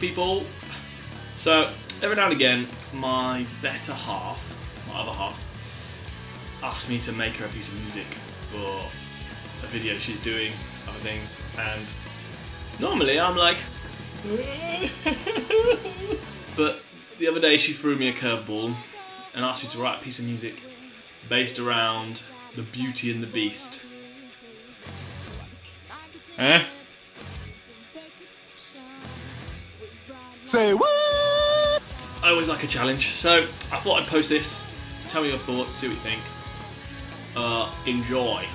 people. So every now and again, my better half, my other half, asked me to make her a piece of music for a video she's doing, other things, and normally I'm like, but the other day she threw me a curveball and asked me to write a piece of music based around The Beauty and the Beast. Eh? Say what? I always like a challenge, so I thought I'd post this. Tell me your thoughts, see what you think. Enjoy.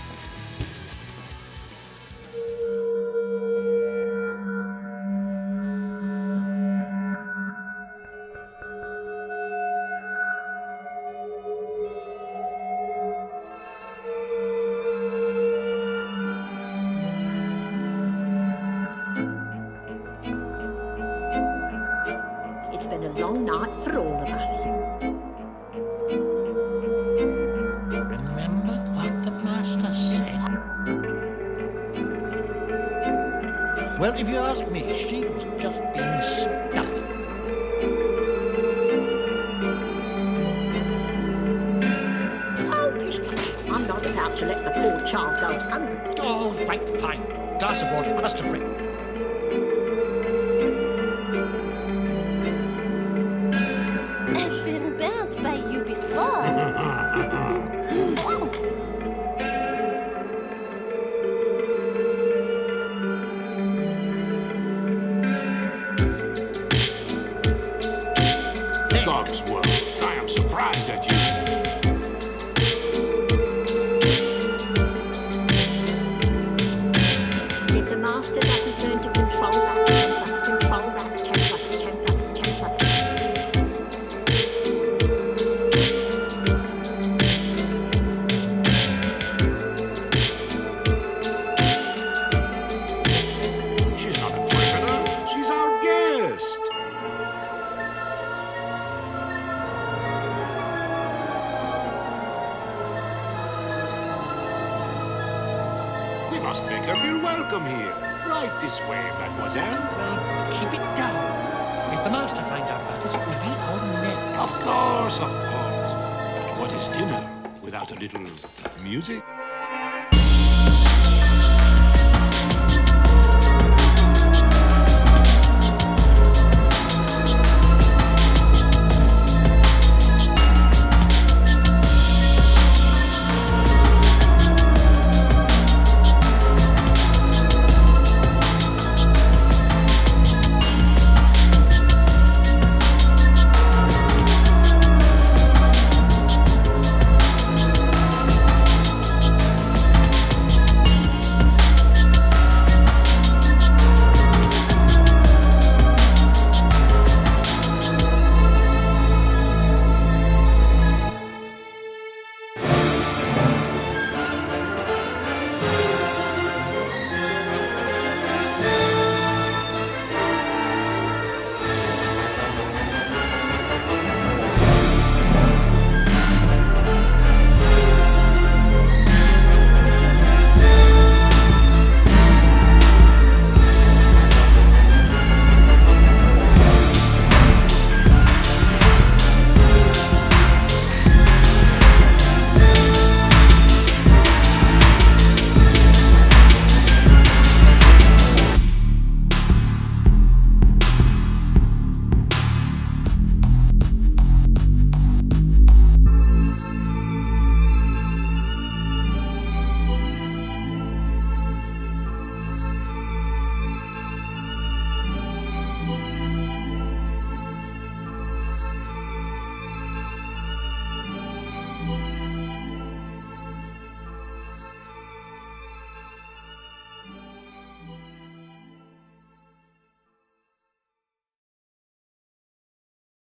It's been a long night for all of us. Remember what the master said? Well, if you ask me, she was just being stuck. Oh, please, I'm not about to let the poor child go hungry. All right, fine. Glass of water, crust of bread. Dog's world. I am surprised at you. If the master doesn't learn to control that temper, we must make her feel welcome here. Right this way, mademoiselle. Well, keep it down. If the master finds out about this, it will be on next. Of course, of course. What is dinner without a little music?